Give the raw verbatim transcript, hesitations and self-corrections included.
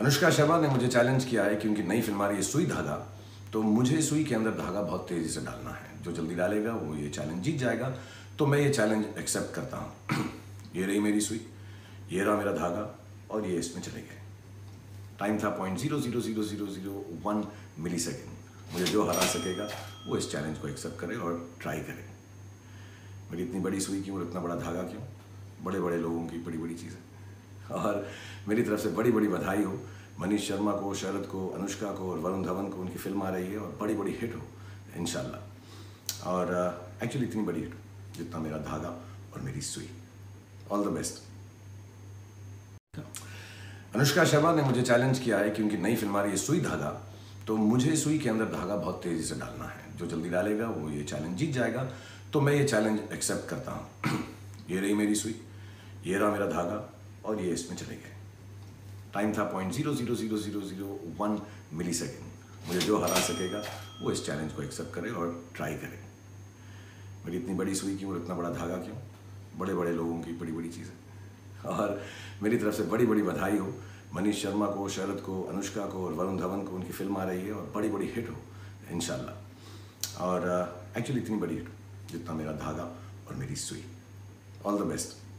अनुष्का शर्मा ने मुझे चैलेंज किया है कि उनकी नई फिल्म आ रही है सुई धागा, तो मुझे सुई के अंदर धागा बहुत तेज़ी से डालना है। जो जल्दी डालेगा वो ये चैलेंज जीत जाएगा। तो मैं ये चैलेंज एक्सेप्ट करता हूँ। ये रही मेरी सुई, ये रहा मेरा धागा और ये इसमें चले गए। टाइम था point zero zero zero zero zero one millisecond. मुझे जो हरा सकेगा वो इस चैलेंज को एक्सेप्ट करे और ट्राई करे। मेरी इतनी बड़ी सुई क्यों और इतना बड़ा धागा क्यों? बड़े बड़े लोगों की बड़ी बड़ी चीज़ें। और मेरी तरफ से बड़ी बड़ी बधाई हो मनीष शर्मा को, शरद को, अनुष्का को और वरुण धवन को। उनकी फिल्म आ रही है और बड़ी बड़ी हिट हो इंशाल्लाह। और एक्चुअली uh, इतनी बड़ी हिट जितना मेरा धागा और मेरी सुई। All the best. Anushka Sharma ने मुझे चैलेंज किया है कि उनकी नई फिल्म आ रही है सुई धागा, तो मुझे सुई के अंदर धागा बहुत तेज़ी से डालना है। जो जल्दी डालेगा वो ये चैलेंज जीत जाएगा। तो मैं ये चैलेंज एक्सेप्ट करता हूँ। ये रही मेरी सुई, ये रहा मेरा धागा और ये इसमें चले गए। टाइम था point zero zero zero zero zero one millisecond. मुझे जो हरा सकेगा वो इस चैलेंज को एक्सेप्ट करे और ट्राई करे। मेरी इतनी बड़ी सुई क्यों और इतना बड़ा धागा क्यों? बड़े बड़े लोगों की बड़ी बड़ी चीज़ें। और मेरी तरफ से बड़ी बड़ी बधाई हो मनीष शर्मा को, शरद को, अनुष्का को और वरुण धवन को। उनकी फिल्म आ रही है और बड़ी बड़ी हिट हो इंशाल्लाह। और एक्चुअली uh, इतनी बड़ी हिट जितना मेरा धागा और मेरी सुई। All the best.